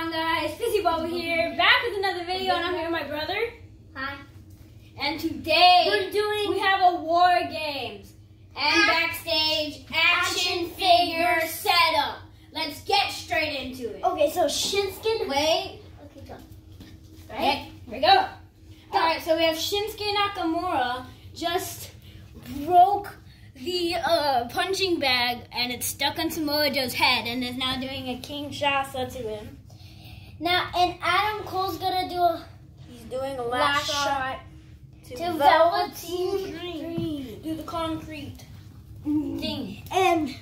on, guys? Fizzy Bubble here, back with another video, and I'm here with my brother. Hi. And today we have a war games and backstage action figure setup. Let's get straight into it. Okay, so Shinsuke. Wait. Okay, go. Right. Okay, here we go. All right, so we have Shinsuke Nakamura just broke the punching bag, and it's stuck on Samoa Joe's head, and is now doing a King Shasta to him. Now, and Adam Cole's gonna do a... He's doing a last shot to Velveteen Dream. Do the concrete thing. And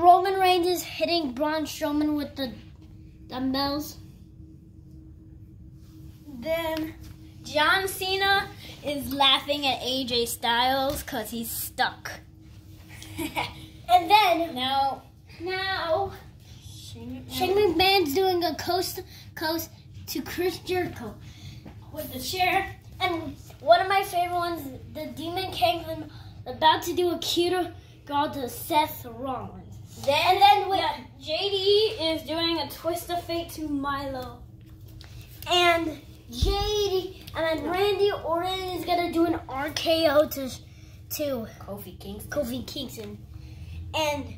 Roman Reigns is hitting Braun Strowman with the dumbbells. Then John Cena is laughing at AJ Styles because he's stuck. And then now Shane McMahon's doing a coast to coast to Chris Jericho with the chair. And one of my favorite ones, the Demon King, about to do a cuter girl to Seth Rollins. And then JD is doing a twist of fate to Milo. And then Randy Orton is gonna do an RKO to Kofi Kingston, and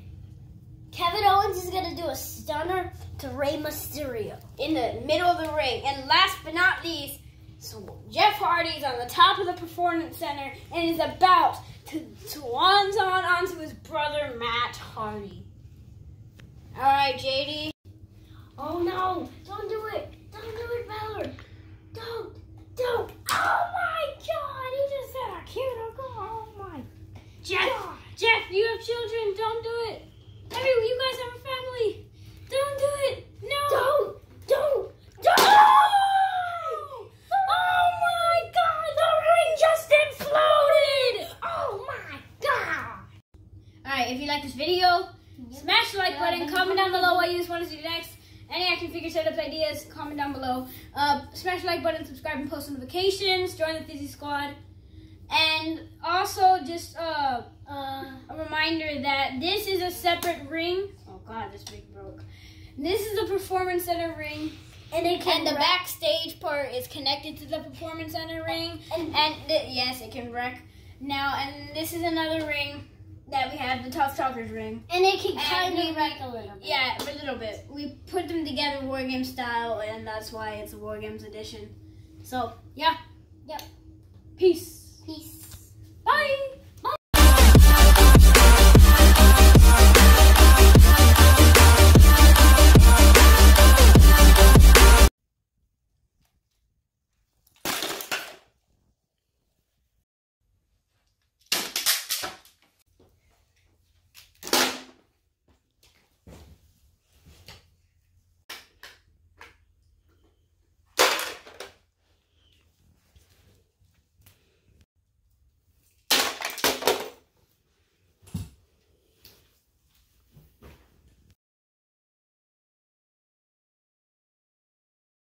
Kevin Owens is gonna do a stunner to Rey Mysterio in the middle of the ring. And last but not least, Jeff Hardy is on the top of the performance center and is about to swanton onto his brother Matt Hardy. All right, JD. Oh no! Don't do it! Don't do it, Ballard! Don't. Oh my God, he just said I can't go. Oh my God. Jeff, you have children. Don't do it. I mean, you guys have a family. Don't do it. No. Don't. Oh my God, the ring just imploded. Oh my God. All right, if you like this video, smash the like button, comment down below what you guys want to see next. Any action figure setups ideas, comment down below. Smash the like button, subscribe, and post notifications. Join the Fizzy Squad. And also, just a reminder that this is a separate ring. Oh, God, this ring broke. This is the Performance Center ring. And the backstage part is connected to the Performance Center ring. And yes, it can wreck. Now, and this is another ring that we have, the Tough Talkers ring. And it can kind of wreck a little bit. Yeah, a little bit. We put them together War Games style, and that's why it's a War Games edition. So, yeah. Yep. Peace. Bye.